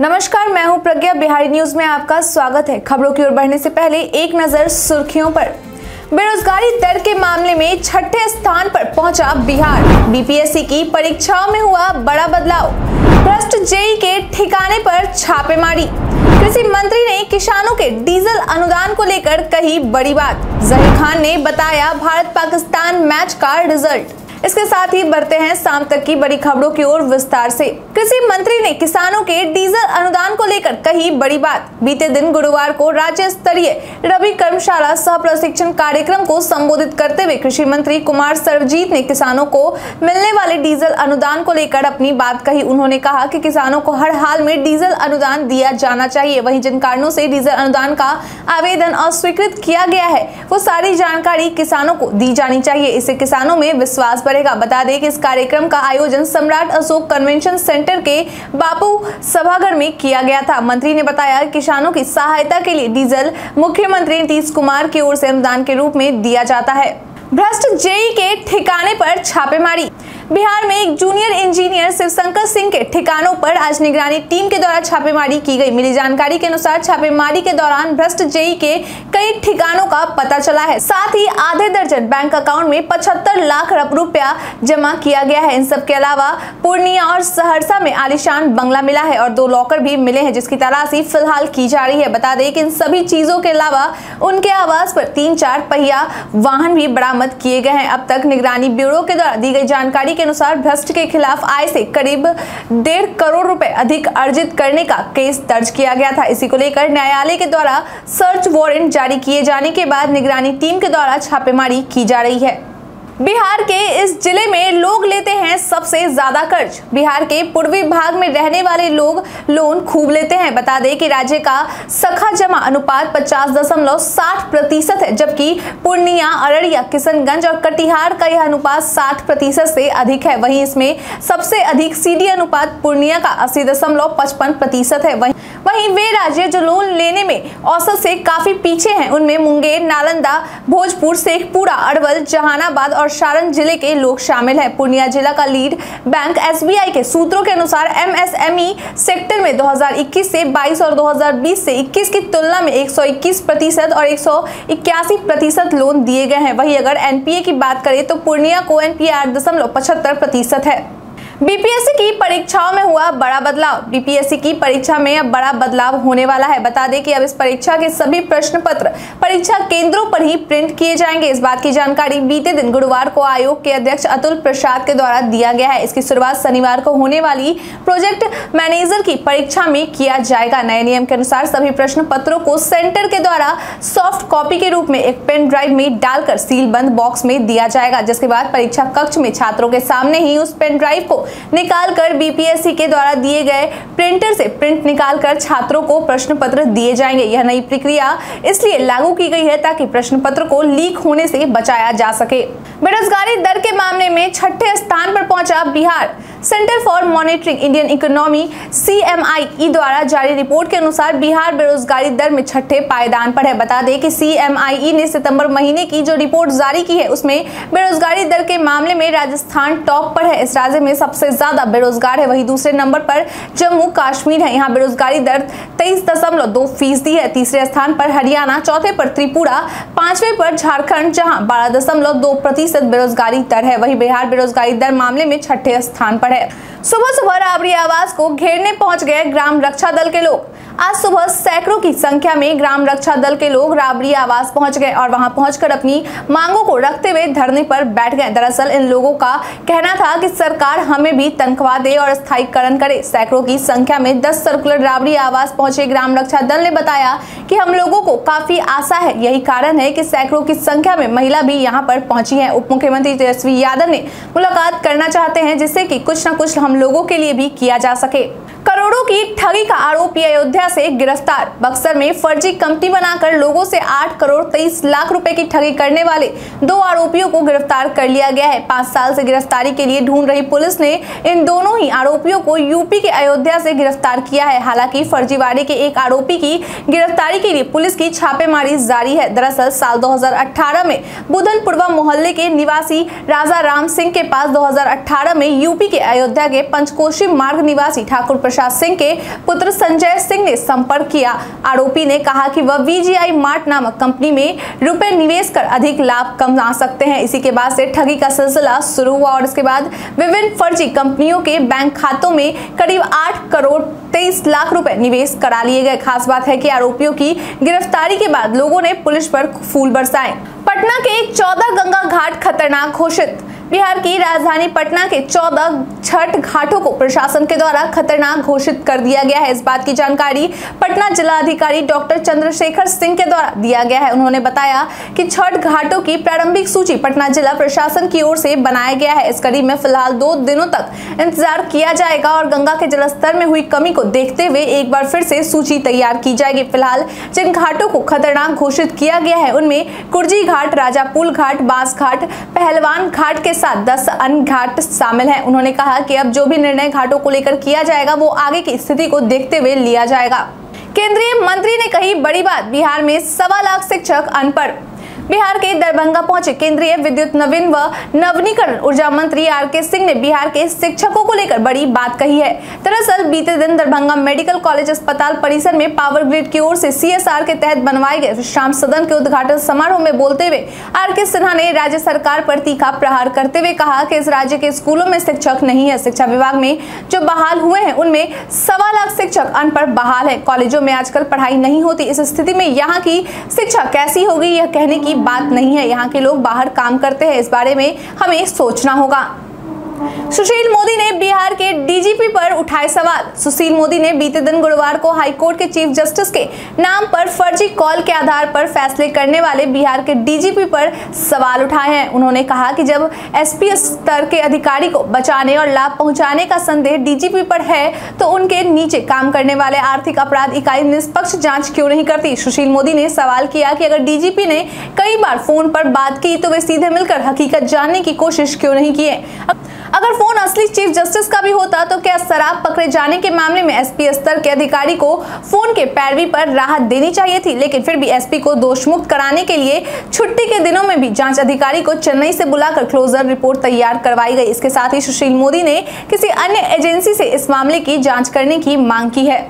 नमस्कार, मैं हूं प्रज्ञा। बिहारी न्यूज में आपका स्वागत है। खबरों की ओर बढ़ने से पहले एक नजर सुर्खियों पर। बेरोजगारी दर के मामले में छठे स्थान पर पहुंचा बिहार। बीपीएससी की परीक्षाओं में हुआ बड़ा बदलाव। भ्रष्ट जेई के ठिकाने पर छापेमारी। कृषि मंत्री ने किसानों के डीजल अनुदान को लेकर कही बड़ी बात। जहीर खान ने बताया भारत पाकिस्तान मैच का रिजल्ट। इसके साथ ही बढ़ते हैं शाम तक की बड़ी खबरों की ओर विस्तार से। कृषि मंत्री ने किसानों के डीजल अनुदान को लेकर कही बड़ी बात। बीते दिन गुरुवार को राज्य स्तरीय रबी कर्मशाला सह प्रशिक्षण कार्यक्रम को संबोधित करते हुए कृषि मंत्री कुमार सरवजीत ने किसानों को मिलने वाले डीजल अनुदान को लेकर अपनी बात कही। उन्होंने कहा कि किसानों को हर हाल में डीजल अनुदान दिया जाना चाहिए। वहीं जिन कारणों से डीजल अनुदान का आवेदन अस्वीकृत किया गया है, वो सारी जानकारी किसानों को दी जानी चाहिए। इससे किसानों में विश्वास बढ़ेगा। बता दें कि इस कार्यक्रम का आयोजन सम्राट अशोक कन्वेंशन सेंटर के बापू सभागार में किया गया था। मंत्री ने बताया किसानों की सहायता के लिए डीजल मुख्यमंत्री नीतीश कुमार की ओर से अनुदान के रूप में दिया जाता है। भ्रष्ट जेई के ठिकाने पर छापेमारी। बिहार में एक जूनियर इंजीनियर शिवशंकर सिंह के ठिकानों पर आज निगरानी टीम के द्वारा छापेमारी की गई। मिली जानकारी के अनुसार छापेमारी के दौरान भ्रष्ट जेई के कई ठिकानों का पता चला है। साथ ही आधे दर्जन बैंक अकाउंट में 75 लाख रुपया जमा किया गया है। इन सब के अलावा पूर्णिया और सहरसा में आलीशान बंगला मिला है और 2 लॉकर भी मिले हैं, जिसकी तलाशी फिलहाल की जा रही है। बता दें कि इन सभी चीजों के अलावा उनके आवास पर 3-4 पहिया वाहन भी बरामद किए गए हैं। अब तक निगरानी ब्यूरो के द्वारा दी गई जानकारी के अनुसार भ्रष्ट के खिलाफ आय से करीब 1.5 करोड़ रुपए अधिक अर्जित करने का केस दर्ज किया गया था। इसी को लेकर न्यायालय के द्वारा सर्च वारंट जारी किए जाने के बाद निगरानी टीम के द्वारा छापेमारी की जा रही है। बिहार के इस जिले में लोग लेते हैं सबसे ज्यादा कर्ज। बिहार के पूर्वी भाग में रहने वाले लोग लोन खूब लेते हैं। बता दें कि राज्य का सखा जमा अनुपात 50.60% है, जबकि पूर्णिया, अरारिया, किशनगंज और कटिहार का यह अनुपात 60% से अधिक है। वहीं इसमें सबसे अधिक सीडी अनुपात पूर्णिया का 80.55% है। वहीं वे राज्य जो लोन लेने में औसत से काफी पीछे हैं, उनमें मुंगेर, नालंदा, भोजपुर, शेखपुरा, अरवल, जहानाबाद और सारण जिले के लोग शामिल हैं। पूर्णिया जिला का लीड बैंक एसबीआई के सूत्रों के अनुसार एमएसएमई सेक्टर में 2021 से 22 और 2020 से 21 की तुलना में 121% और 181% लोन दिए गए हैं। वहीं अगर एनपीए की बात करें तो पूर्णिया को एनपीए 8.75% है। बीपीएससी की परीक्षाओं में हुआ बड़ा बदलाव। बीपीएससी की परीक्षा में अब बड़ा बदलाव होने वाला है। बता दें कि अब इस परीक्षा के सभी प्रश्न पत्र परीक्षा केंद्रों पर ही प्रिंट किए जाएंगे। इस बात की जानकारी बीते दिन गुरुवार को आयोग के अध्यक्ष अतुल प्रसाद के द्वारा दिया गया है। इसकी शुरुआत शनिवार को होने वाली प्रोजेक्ट मैनेजर की परीक्षा में किया जाएगा। नए नियम के अनुसार सभी प्रश्न पत्रों को सेंटर के द्वारा सॉफ्ट कॉपी के रूप में एक पेन ड्राइव में डालकर सीलबंद बॉक्स में दिया जाएगा, जिसके बाद परीक्षा कक्ष में छात्रों के सामने ही उस पेन ड्राइव को निकालकर बीपीएससी के द्वारा दिए गए प्रिंटर से प्रिंट निकालकर छात्रों को प्रश्न पत्र दिए जाएंगे। यह नई प्रक्रिया इसलिए लागू की गई है ताकि प्रश्न पत्र को लीक होने से बचाया जा सके। बेरोजगारी दर के मामले में छठे स्थान पर पहुंचा Bihar. Centre for monitoring Indian economy (CMIE) द्वारा जारी रिपोर्ट के अनुसार बिहार बेरोजगारी दर में छठे पायदान पर है। बता दें कि CMIE ने सितंबर महीने की जो रिपोर्ट जारी की है, उसमें बेरोजगारी दर के मामले में राजस्थान टॉप पर है। इस राज्य में सबसे ज्यादा बेरोजगार है। वहीं दूसरे नंबर पर जम्मू कश्मीर है। यहाँ बेरोजगारी दर 23.2% है। तीसरे स्थान पर हरियाणा, चौथे पर त्रिपुरा, पांचवे पर झारखंड, जहाँ 12.2% बेरोजगारी दर है। वही बिहार बेरोजगारी दर मामले में छठे स्थान पर। सुबह सुबह राबड़ी आवास को घेरने पहुंच गए ग्राम रक्षा दल के लोग। आज सुबह सैकड़ों की संख्या में ग्राम रक्षा दल के लोग राबड़ी आवास पहुंच गए और वहां पहुंचकर अपनी मांगों को रखते हुए धरने पर बैठ गए। दरअसल इन लोगों का कहना था कि सरकार हमें भी तनख्वाह दे और स्थायीकरण करे। सैकड़ों की संख्या में 10 सर्कुलर राबड़ी आवास पहुंचे ग्राम रक्षा दल ने बताया कि हम लोगों को काफी आशा है। यही कारण है कि सैकड़ों की संख्या में महिला भी यहाँ पर पहुंची है। उप मुख्यमंत्री तेजस्वी यादव ने मुलाकात करना चाहते हैं, जिससे कि कुछ न कुछ हम लोगों के लिए भी किया जा सके। करोड़ों की ठगी का आरोपी अयोध्या से गिरफ्तार। बक्सर में फर्जी कंपनी बनाकर लोगों से 8.23 करोड़ रुपए की ठगी करने वाले 2 आरोपियों को गिरफ्तार कर लिया गया है। 5 साल से गिरफ्तारी के लिए ढूंढ रही पुलिस ने इन दोनों ही आरोपियों को यूपी के अयोध्या से गिरफ्तार किया है। हालांकि फर्जीवाड़े के एक आरोपी की गिरफ्तारी के लिए पुलिस की छापेमारी जारी है। दरअसल साल 2018 में बुधनपुरवा मोहल्ले के निवासी राजा राम सिंह के पास 2018 में यूपी के अयोध्या के पंचकोशी मार्ग निवासी ठाकुर प्रसाद सिंह के पुत्र संजय सिंह ने संपर्क किया। आरोपी ने कहा कि वह वीजीआई मार्ट नामक कंपनी में रुपए निवेश कर अधिक लाभ कमा सकते हैं। इसी के बाद से ठगी का सिलसिला शुरू हुआ और इसके बाद विभिन्न फर्जी कंपनियों के बैंक खातों में करीब 8 करोड़ 23 लाख रुपए निवेश करा लिए गए। खास बात है कि आरोपियों की गिरफ्तारी के बाद लोगों ने पुलिस पर फूल बरसाए। पटना के 14 गंगा घाट खतरनाक घोषित। बिहार की राजधानी पटना के 14 छठ घाटों को प्रशासन के द्वारा खतरनाक घोषित कर दिया गया है। इस बात की जानकारी पटना जिला अधिकारी डॉक्टर चंद्रशेखर सिंह के द्वारा दिया गया है। उन्होंने बताया कि छठ घाटों की प्रारंभिक सूची पटना जिला प्रशासन की ओर से बनाया गया है। इस कड़ी में फिलहाल 2 दिनों तक इंतजार किया जाएगा और गंगा के जलस्तर में हुई कमी को देखते हुए एक बार फिर से सूची तैयार की जाएगी। फिलहाल जिन घाटों को खतरनाक घोषित किया गया है उनमें कुर्जी घाट, राजापुल घाट, बांस घाट, पहलवान घाट के साथ 10 अन्य घाट शामिल हैं। उन्होंने कहा कि अब जो भी निर्णय घाटों को लेकर किया जाएगा वो आगे की स्थिति को देखते हुए लिया जाएगा। केंद्रीय मंत्री ने कही बड़ी बात, बिहार में 1.25 लाख शिक्षक अनपढ़। बिहार के दरभंगा पहुंचे केंद्रीय विद्युत नवीन व नवीनीकरण ऊर्जा मंत्री आर के सिंह ने बिहार के शिक्षकों को लेकर बड़ी बात कही है। दरअसल बीते दिन दरभंगा मेडिकल कॉलेज अस्पताल परिसर में पावर ग्रिड की ओर से CSR के तहत बनवाए गए विश्राम सदन के उद्घाटन समारोह में बोलते हुए आर के सिन्हा ने राज्य सरकार पर तीखा प्रहार करते हुए कहा कि इस राज्य के स्कूलों में शिक्षक नहीं है। शिक्षा विभाग में जो बहाल हुए हैं उनमें 1.25 लाख शिक्षक अनपढ़ बहाल है। कॉलेजों में आजकल पढ़ाई नहीं होती, इस स्थिति में यहाँ की शिक्षा कैसी होगी यह कहने की बात नहीं है। यहाँ के लोग बाहर काम करते हैं, इस बारे में हमें सोचना होगा। सुशील मोदी ने बिहार के DGP पर उठाए सवाल। सुशील मोदी ने बीते दिन गुरुवार को हाईकोर्ट के चीफ जस्टिस के नाम पर फर्जी कॉल के आधार पर फैसले करने वाले बिहार के DGP पर सवाल उठाए हैं। उन्होंने कहा कि जब SP स्तर के अधिकारी को बचाने और लाभ पहुंचाने का संदेह DGP पर है तो उनके नीचे काम करने वाले आर्थिक अपराध इकाई निष्पक्ष जाँच क्यों नहीं करती। सुशील मोदी ने सवाल किया कि अगर DGP ने कई बार फोन पर बात की तो वे सीधे मिलकर हकीकत जानने की कोशिश क्यों नहीं किए। अगर फोन असली चीफ जस्टिस का भी होता तो क्या शराब पकड़े जाने के मामले में SP स्तर के अधिकारी को फोन के पैरवी पर राहत देनी चाहिए थी, लेकिन फिर भी SP को दोषमुक्त कराने के लिए छुट्टी के दिनों में भी जांच अधिकारी को चेन्नई से बुलाकर क्लोजर रिपोर्ट तैयार करवाई गई। इसके साथ ही सुशील मोदी ने किसी अन्य एजेंसी से इस मामले की जाँच करने की मांग की है।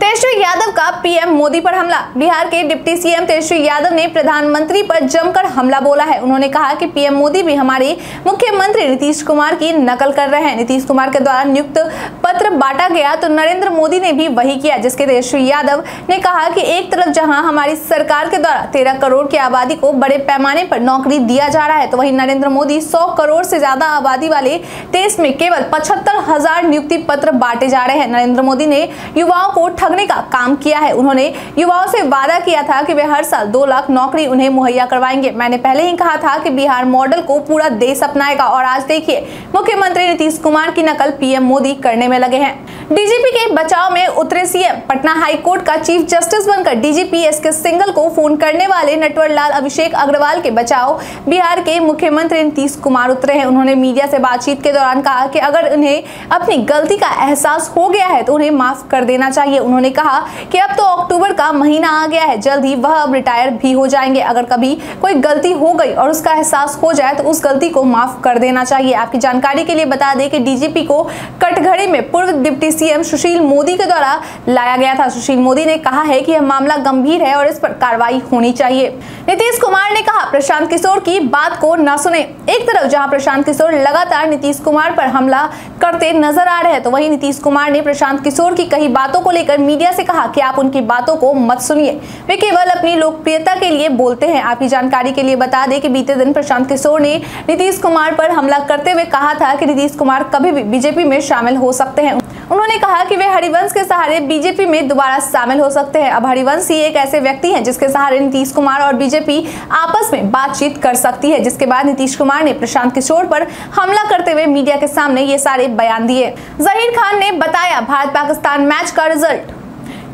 तेजस्वी यादव का PM मोदी पर हमला। बिहार के डिप्टी CM तेजस्वी यादव ने प्रधानमंत्री पर जमकर हमला बोला है। उन्होंने कहा कि PM मोदी भी हमारे मुख्यमंत्री नीतीश कुमार की नकल कर रहे हैं। नीतीश कुमार के द्वारा नियुक्त पत्र बांटा गया तो नरेंद्र मोदी ने भी वही किया, जिसके तेजस्वी यादव ने कहा कि एक तरफ जहां हमारी सरकार के द्वारा 13 करोड़ की आबादी को बड़े पैमाने पर नौकरी दिया जा रहा है तो वही नरेंद्र मोदी 100 करोड़ से ज्यादा आबादी वाले देश में केवल 75,000 नियुक्ति पत्र बांटे जा रहे हैं। नरेंद्र मोदी ने युवाओं को ठगने का काम किया है। उन्होंने युवाओं से वादा किया था कि वे हर साल 2 लाख नौकरी उन्हें मुहैया करवाएंगे। मैंने पहले ही कहा था कि बिहार मॉडल को पूरा देश अपनाएगा और आज देखिए मुख्यमंत्री नीतीश कुमार की नकल PM मोदी करने में लगे हैं। DGP के बचाव में उतरे CM। पटना हाईकोर्ट का चीफ जस्टिस बनकर DGP SK सिंगल को फोन करने वाले नटवर लाल अभिषेक अग्रवाल के बचाव बिहार के मुख्यमंत्री नीतीश कुमार उतरे हैं। उन्होंने मीडिया से बातचीत के दौरान कहा कि अगर उन्हें अपनी गलती का एहसास हो गया है तो उन्हें माफ कर देना चाहिए। उन्होंने कहा कि अब तो अक्टूबर का महीना आ गया है, जल्द ही वह अब रिटायर भी हो जाएंगे। अगर कभी कोई गलती हो गई और उसका एहसास हो जाए तो उस गलती को माफ कर देना चाहिए। आपकी जानकारी के लिए बता दें कि DGP को कटघरे में पूर्व डिप्टी CM सुशील मोदी के द्वारा लाया गया था। सुशील मोदी ने कहा है कि यह मामला गंभीर है और इस पर कार्रवाई होनी चाहिए। नीतीश कुमार ने कहा प्रशांत किशोर की बात को न सुने। एक तरफ जहां प्रशांत किशोर लगातार नीतीश कुमार पर हमला करते नजर आ रहे हैं तो वहीं नीतीश कुमार ने प्रशांत किशोर की कई बातों को लेकर मीडिया से कहा कि आप उनकी बातों को मत सुनिए, वे केवल अपनी लोकप्रियता के लिए बोलते हैं। आपकी जानकारी के लिए बता दें कि बीते दिन प्रशांत किशोर ने नीतीश कुमार पर हमला करते हुए कहा था कि नीतीश कुमार कभी भी बीजेपी में शामिल हो सकते हैं। उन्होंने कहा कि वे हरिवंश के सहारे बीजेपी में दोबारा शामिल हो सकते हैं। अब हरिवंश ही एक ऐसे व्यक्ति हैं जिसके सहारे नीतीश कुमार और बीजेपी आपस में बातचीत कर सकती है। जिसके बाद नीतीश कुमार ने प्रशांत किशोर पर हमला करते हुए मीडिया के सामने ये सारे बयान दिए। जहीर खान ने बताया भारत पाकिस्तान मैच का रिजल्ट।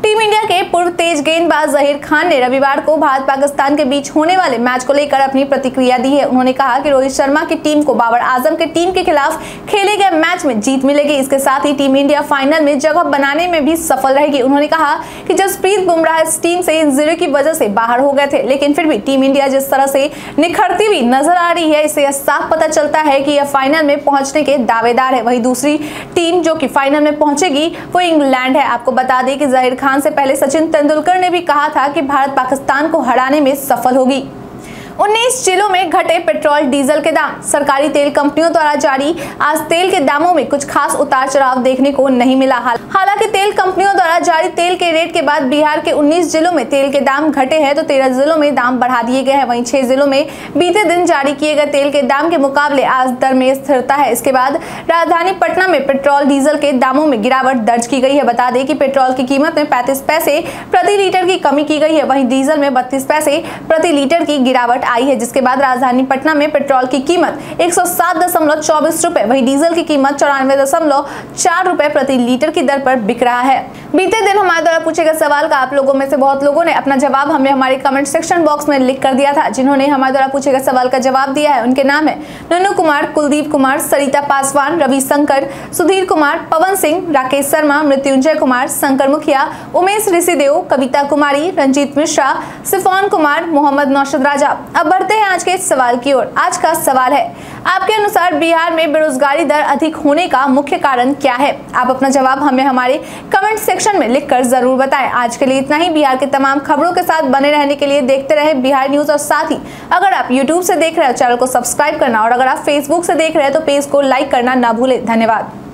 टीम इंडिया के पूर्व तेज गेंदबाज जहीर खान ने रविवार को भारत पाकिस्तान के बीच होने वाले मैच को लेकर अपनी प्रतिक्रिया दी है। उन्होंने कहा कि रोहित शर्मा की टीम को बाबर आजम की टीम के खिलाफ खेले गए मैच में जीत मिलेगी। इसके साथ ही टीम इंडिया फाइनल में जगह बनाने में भी सफल रहेगी। उन्होंने कहा कि जसप्रीत बुमराह इस टीम से इंजरी की वजह से बाहर हो गए थे, लेकिन फिर भी टीम इंडिया जिस तरह से निखरती हुई नजर आ रही है, इससे यह साफ पता चलता है कि यह फाइनल में पहुंचने के दावेदार है। वही दूसरी टीम जो कि फाइनल में पहुंचेगी वो इंग्लैंड है। आपको बता दें कि जहीर खान से पहले सचिन तेंदुलकर ने भी कहा था कि भारत पाकिस्तान को हराने में सफल होगी। 19 जिलों में घटे पेट्रोल डीजल के दाम। सरकारी तेल कंपनियों द्वारा जारी आज तेल के दामों में कुछ खास उतार चढ़ाव देखने को नहीं मिला। हालांकि तेल कंपनियों द्वारा जारी तेल के रेट के बाद बिहार के 19 जिलों में तेल के दाम घटे हैं तो 13 जिलों में दाम बढ़ा दिए गए हैं। वहीं 6 जिलों में बीते दिन जारी किए गए तेल के दाम के मुकाबले आज दर में स्थिरता है। इसके बाद राजधानी पटना में पेट्रोल डीजल के दामों में गिरावट दर्ज की गई है। बता दें कि पेट्रोल की कीमत में 35 पैसे प्रति लीटर की कमी की गई है। वहीं डीजल में 32 पैसे प्रति लीटर की गिरावट आई है, जिसके बाद राजधानी पटना में पेट्रोल की कीमत 107.24 रुपए, वही डीजल की कीमत 94.04 रुपए प्रति लीटर की दर पर बिक रहा है। बीते दिन हमारे द्वारा पूछे गए सवाल का आप लोगों में से बहुत लोगों ने अपना जवाब हमें हमारे कमेंट सेक्शन बॉक्स में लिख कर दिया था। जिन्होंने हमारे द्वारा पूछे गए सवाल का जवाब दिया है उनके नाम है नन्नू कुमार, कुलदीप कुमार, सरिता पासवान, रवि शंकर, सुधीर कुमार, पवन सिंह, राकेश शर्मा, मृत्युंजय कुमार, शंकर मुखिया, उमेश ऋषिदेव, कविता कुमारी, रंजीत मिश्रा, सिफान कुमार, मोहम्मद नौशद राजा। अब बढ़ते हैं आज के इस सवाल की ओर। आज का सवाल है, आपके अनुसार बिहार में बेरोजगारी दर अधिक होने का मुख्य कारण क्या है? आप अपना जवाब हमें हमारे कमेंट सेक्शन में लिखकर जरूर बताएं। आज के लिए इतना ही। बिहार के तमाम खबरों के साथ बने रहने के लिए देखते रहे बिहार न्यूज, और साथ ही अगर आप YouTube से देख रहे हो चैनल को सब्सक्राइब करना, और अगर आप Facebook से देख रहे हो तो पेज को लाइक करना ना भूलें। धन्यवाद।